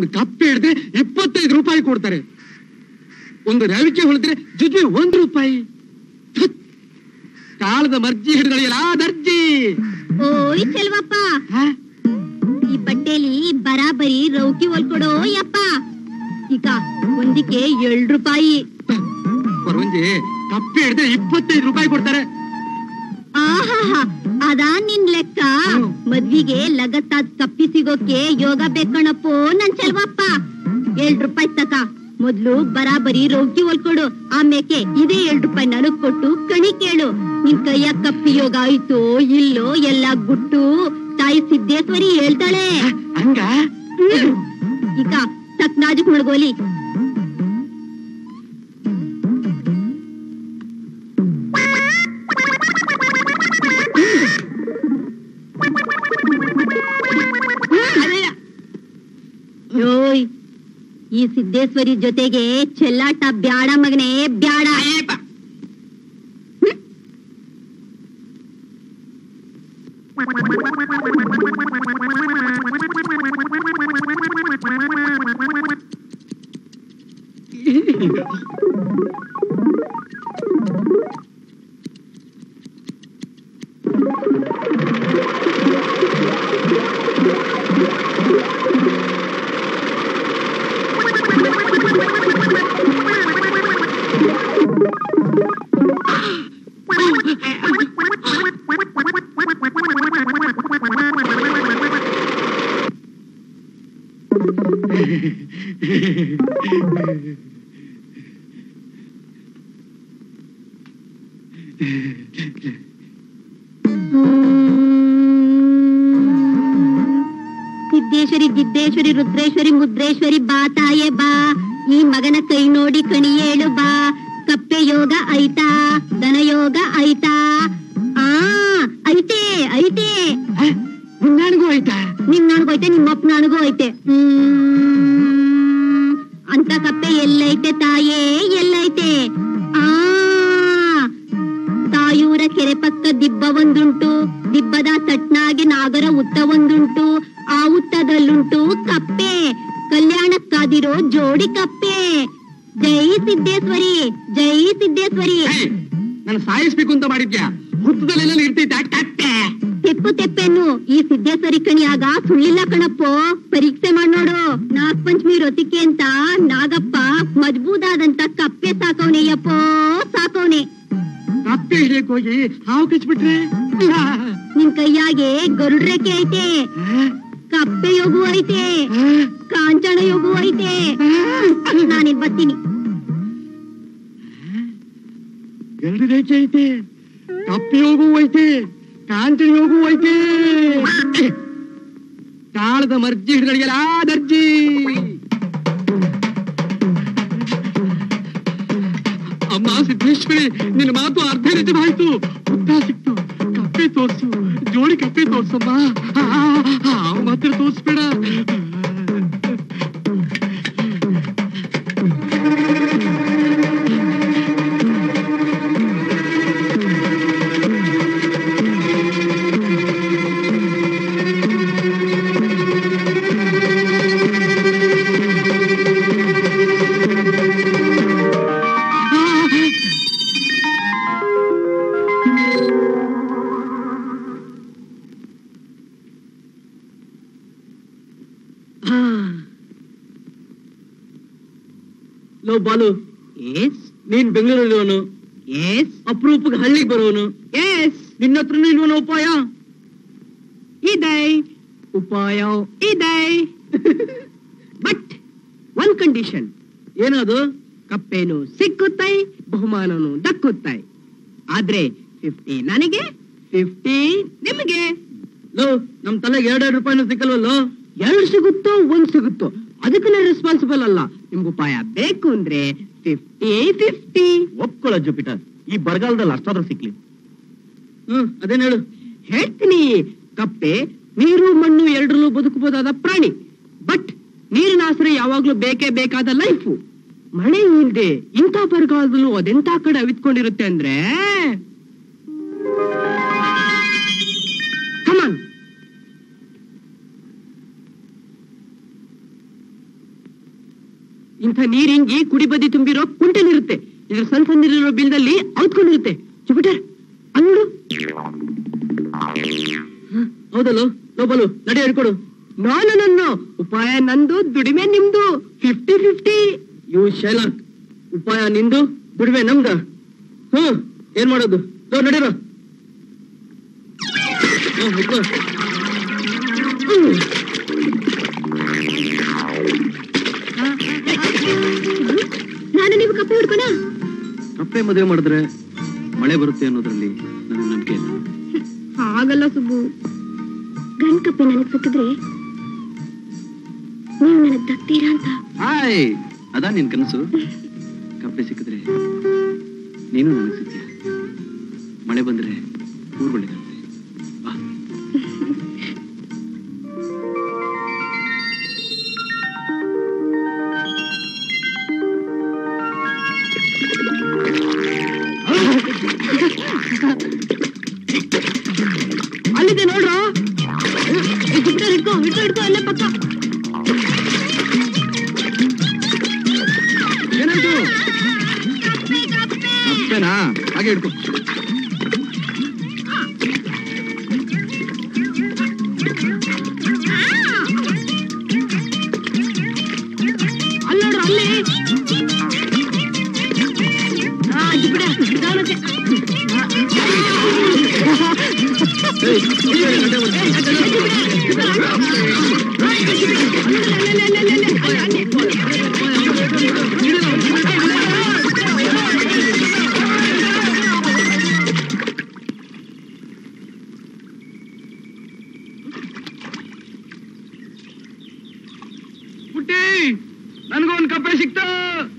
cup हिड़े 25 रूपाय कोड्तारे रविके होळिद्रे जुजुबे 1 रूपाय काळद मर्जी हिड़गळियला दर्जी ओय चलवप्प ई बट्टेली बराबरी रौकी होल्कोडो यप्प ಈಗ ಒಂದಿಕೆ 2 ರೂಪಾಯಿ ಬರುಂಜಿ ಕಪ್ಪೆ ಹಿಡಿದ್ರೆ 25 ರೂಪಾಯಿ ಕೊಡ್ತಾರೆ ಆಹಾ ಅದಾ ನಿನ್ ಲೆಕ್ಕ ಮದ್ವಿಗೆ ಲಗತ್ತಾದ ಕಪ್ಪಿ ಸಿಗೋಕೆ ಯೋಗ ಬೇಕಣಪ್ಪೋ ನನ್ ಚೆಲ್ವಪ್ಪ 2 ರೂಪಾಯಿ ತಕ ಮೊದಲು ಬರಾಬರಿ ರೋಗಿ ಹೊಲ್ಕೊಡು ಆಮೇಕೆ ಇದೇ 2 ರೂಪಾಯಿ ನನಗೆ ಕೊಟ್ಟು ಕಣಿ ಕೇಳು ನಿನ್ ಕೈಯ ಕಪ್ಪಿ ಯೋಗ ಆಯ್ತು ಇಲ್ಲೋ ಎಲ್ಲ ಗುಟ್ಟು ತಾಯಿ ಸಿದ್ದೇಶ್ವರಿ ಹೇಳ್ತಾಳೆ ಹಂಗ ಈಗ तकनाजुक मुड़गोली सिद्धेश्वरी जोतेगे चेल्लाट ब्याड मगने ब्याड सिद्धेश्वरी गिद्धेश्वरी रुद्रेश्वरी मुद्रेश्वरी बाताये बा ई मगन कई नोडी कणियेळु बा कप्पे योग आयता धन योग आयता आ आयते आयते निन्नाणगू आयता निन्नाणगू आयते निम्मप्पनाणगू आयते अंत कप्पे एल्लैते ताये एल्लैते आ तायूर केरे पक्क दिब्ब वंदुंटु दिब्बद तट्नागे नागर उत्त वंदुंटु आ उत्तदल्लुंटु कप्पे कल्याणक्कादिरो जोडी कप्पे जय सिद्धेश्वरी जय सिद्धेश्वरी ನಾನು ಸಾಯಿಸಬೇಕು ಅಂತ ಮಾಡಿದ್ಯಾ ಹುತ್ತದಲ್ಲೆಲ್ಲ ಇರ್ತಿದ್ದೆ ಕಪ್ಪೆ ತೆಪ್ಪು ತೆಪ್ಪೆನು ಈ ಸಿದ್ದೇಶ್ವರಿ ಕಣಿಯಾಗ ಸುಳ್ಳಿಲ್ಲ ಕಣಪ್ಪೋ ಪರೀಕ್ಷೆ ಮಾಡಿ ನೋಡು ನಾಗಪಂಚಮಿ ರೊತ್ತಿಕೆ ಅಂತ ನಾಗಪ್ಪ ಮಜಬೂದಾದಂತ ಕಪ್ಪೆ ಸಾಕವನೆಯಪ್ಪೋ ಸಾಕವನೆ ಕಪ್ಪೆ ಹಿಡಿಯಕ್ಕೆ ಹೋಗಿ ಹಾವು ಕಚ್ಚಿಬಿಟ್ರೆ ನಿನ್ ಕೈಯಾಗೆ ಗರುಡ ರೇಖೆ ಐತೆ ಕಪ್ಪೆ ಯೋಗು ಐತೆ ಕಾಂಚನ ಯೋಗು ಐತೆ ನಾನಿನ್ ಬರ್ತೀನಿ ಗರುಡ ರೇಖೆ ಐತೆ ಕಪ್ಪೆ ಯೋಗು ಐತೆ ಕಾಂಚನ ಯೋಗು ಐತೆ ಕಾಳದ ಮರ್ಜಿ ಹಿಡಿದಳಿಗೆಲ್ಲ ದರ್ಜಿ ಅಮ್ಮ ಸಿದ್ದೇಶ್ವರಿ ನಿನ್ನ ಮಾತು ಅರ್ಧ ನಿಜವಾಯ್ತು ಉದ್ದ ಸಿಕ್ತು ಕಪ್ಪೆ ತೋರಿಸು ಜೋಡಿ ಕಪ್ಪೆ ತೋರಿಸಮ್ಮ ಮಾತ್ರ ತೋರಿಸ್ಬೇಡ ಬಾಲು ನೀನ್ ಬೆಂಗಳೂರಿನವನು ಅಪರೂಪಕ್ಕೆ ಹಳ್ಳಿಗೆ ಬರೋನು ನಿನ್ನತ್ರನೂ ಇಲ್ವನ ಉಪಾಯ ಇದೆ ಉಪಾಯ ಇದೆ ಬಟ್ ಒನ್ ಕಂಡೀಷನ್ ಏನದು ಕಪ್ಪೇನು ಸಿಕ್ಕುತ್ತಾಯಿ ಬಹುಮಾನನು ದಕ್ಕುತ್ತಾಯಿ ಆದ್ರೆ 50 ನನಗೆ 50 ನಿಮಗೆ ಲೋ ನಮ್ ತಲೆಗೆ 2 ರೂಪಾಯಿನೂ ಸಿಕ್ಕಲ್ವಲ್ಲೋ 2 ಸಿಗುತ್ತೋ 1 ಸಿಗುತ್ತೋ ಅದಕ್ಕನ ರೆಸ್ಪಾನ್ಸಿಬಲ್ ಅಲ್ಲ ನಿಮಗೆ ಉಪಾಯ ಬೇಕು ಅಂದ್ರೆ 50-50 ಒಪ್ಕೊಳ್ಳೋ ಜುಪಿಟರ್ ಈ ಬರಗಾಲದಲ್ಲಿ ಅಷ್ಟಾದ್ರೂ ಸಿಕ್ಲಿ ಅದೇನು ಹೇಳು ಹೇಳ್ತೀನಿ ಕಪ್ಪೆ ನೀರು ಮಣ್ಣು ಎರಡರಲ್ಲೂ ಬದುಕಬಹುದಾದ ಪ್ರಾಣಿ ಬಟ್ ನೀರಿನ ಆಶ್ರಯ ಯಾವಾಗಲೂ ಬೇಕೇ ಬೇಕಾದ ಲೈಫು ಮಳೆ ಇಲ್ಲದೆ ಇಂಥ ಬರಗಾಲದಲ್ಲೂ ಅದೆಂಥ ಕಡೆ ಅವಿತ್ಕೊಂಡಿರುತ್ತೆ ಅಂದ್ರೆ इंथ नीर हिंगी कुड़ी बदी तुम्बिरो कुंटे नीरुत्ते सण सण्ण बिल्दल्ली औत्कोंडिरुत्ते जुपिटर अंगडु हौदल्लो नोबलो नडे हेळिकोडु नो नो नो उपाय नंदु दुडिमे निम्दु 50-50 यू शेलाक उपाय निंदु दुडिमे नम्दु हू ಏನ್ ಮಾಡೋದು ತೋ ನಡೆಯೋ ನಾನು ನಿಮಗೆ ಕಪ್ಪೆ ಹುಡುಕೋಣ ಕಪ್ಪೆ ಮದುವೆ ಮಾಡಿದ್ರೆ ಮಳೆ ಬರುತ್ತೆ ಅನ್ನೋದ್ರಲ್ಲಿ ನನಗೆ ನಂಬಿಕೆ ಇಲ್ಲ ಹಾಗಲ್ಲ ಸುಬ್ಬು ಗಂಡ ಕಪ್ಪೆ ನನಗೆ ಸಿಕ್ಕಿದ್ರೆ ನೀವು ನನಗೆ ದಕ್ತೀರಾ ಅಂತ ಹಾಯ್ ಅದಾ ನಿನ್ನ ಕನಸು ಕಪ್ಪೆ ಸಿಕ್ಕಿದ್ರೆ ನೀನು ನನಗೆ ಸಿಕ್ತೀಯ मणे बंद ऊर्गण अलग नोड्रा अल पक्का हिड़को